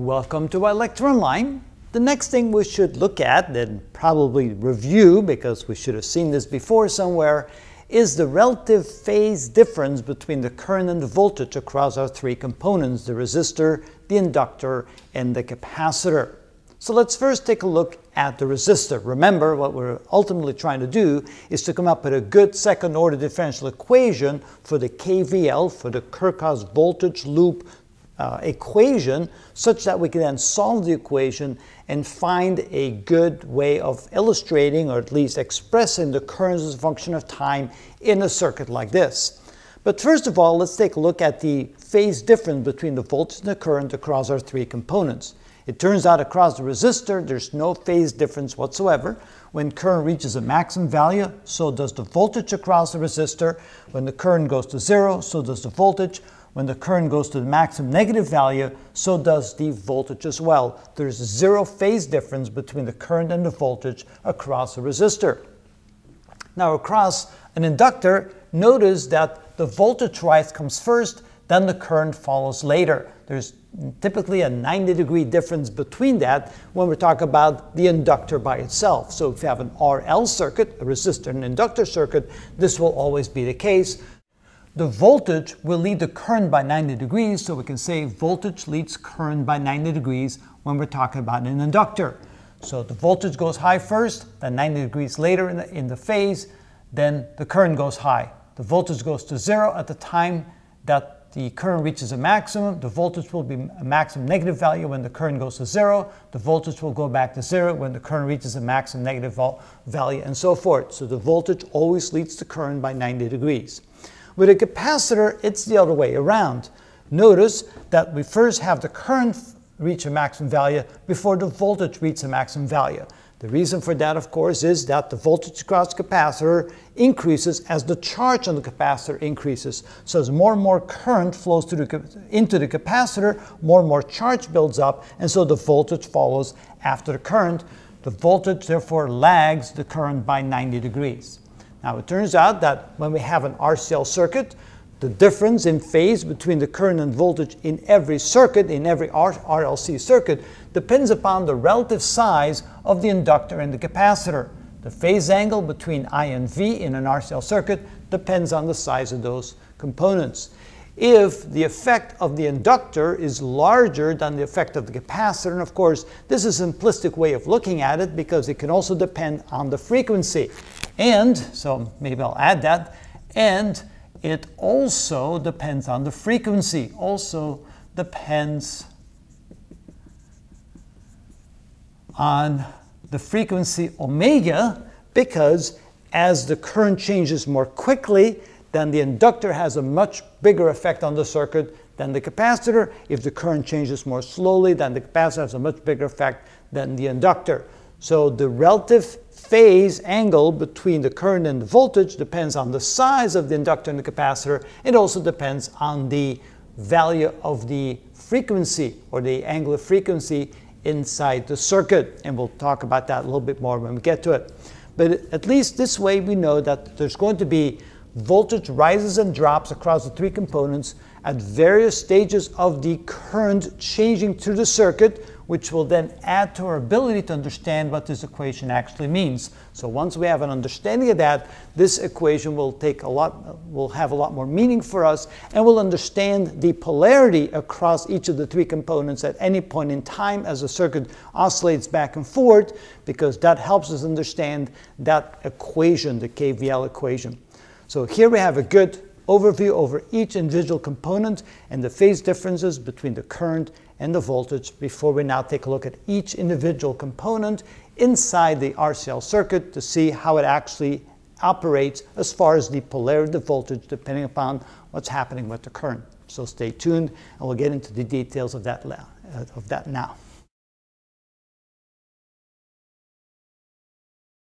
Welcome to Electron Line. The next thing we should look at, and probably review because we should have seen this before somewhere, is the relative phase difference between the current and the voltage across our three components, the resistor, the inductor, and the capacitor. So let's first take a look at the resistor. Remember, what we're ultimately trying to do is to come up with a good second order differential equation for the KVL, for the Kirchhoff's voltage loop equation, such that we can then solve the equation and find a good way of illustrating or at least expressing the current as a function of time in a circuit like this. But first of all, let's take a look at the phase difference between the voltage and the current across our three components. It turns out across the resistor, there's no phase difference whatsoever. When current reaches a maximum value, so does the voltage across the resistor. When the current goes to zero, so does the voltage. When the current goes to the maximum negative value, so does the voltage as well. There's zero phase difference between the current and the voltage across the resistor. Now across an inductor, notice that the voltage rise comes first, then the current follows later. There's typically a 90-degree difference between that when we talk about the inductor by itself. So if you have an RL circuit, a resistor and inductor circuit, this will always be the case. The voltage will lead the current by 90 degrees, so we can say voltage leads current by 90 degrees when we're talking about an inductor. So the voltage goes high first, then 90 degrees later in the phase, then the current goes high. The voltage goes to zero at the time that the current reaches a maximum. The voltage will be a maximum negative value when the current goes to zero. The voltage will go back to zero when the current reaches a maximum negative value, and so forth. So the voltage always leads the current by 90 degrees. With a capacitor, it's the other way around. Notice that we first have the current reach a maximum value before the voltage reaches a maximum value. The reason for that, of course, is that the voltage across the capacitor increases as the charge on the capacitor increases. So as more and more current flows into the capacitor, more and more charge builds up, and so the voltage follows after the current. The voltage, therefore, lags the current by 90 degrees. Now it turns out that when we have an RCL circuit, the difference in phase between the current and voltage in every circuit, in every RLC circuit, depends upon the relative size of the inductor and the capacitor. The phase angle between I and V in an RCL circuit depends on the size of those components. If the effect of the inductor is larger than the effect of the capacitor, and of course this is a simplistic way of looking at it because it can also depend on the frequency. And, so maybe I'll add that, and it also depends on the frequency, also depends on the frequency omega, because as the current changes more quickly, then the inductor has a much bigger effect on the circuit than the capacitor. If the current changes more slowly, then the capacitor has a much bigger effect than the inductor. So the relative phase angle between the current and the voltage depends on the size of the inductor and the capacitor. It also depends on the value of the frequency or the angular frequency inside the circuit. And we'll talk about that a little bit more when we get to it. But at least this way we know that there's going to be voltage rises and drops across the three components at various stages of the current changing through the circuit, which will then add to our ability to understand what this equation actually means. So once we have an understanding of that, this equation will have a lot more meaning for us, and we'll understand the polarity across each of the three components at any point in time as the circuit oscillates back and forth, because that helps us understand that equation, the KVL equation. So here we have a good overview over each individual component and the phase differences between the current and the voltage before we now take a look at each individual component inside the RCL circuit to see how it actually operates as far as the polarity of the voltage depending upon what's happening with the current. So stay tuned and we'll get into the details of that now.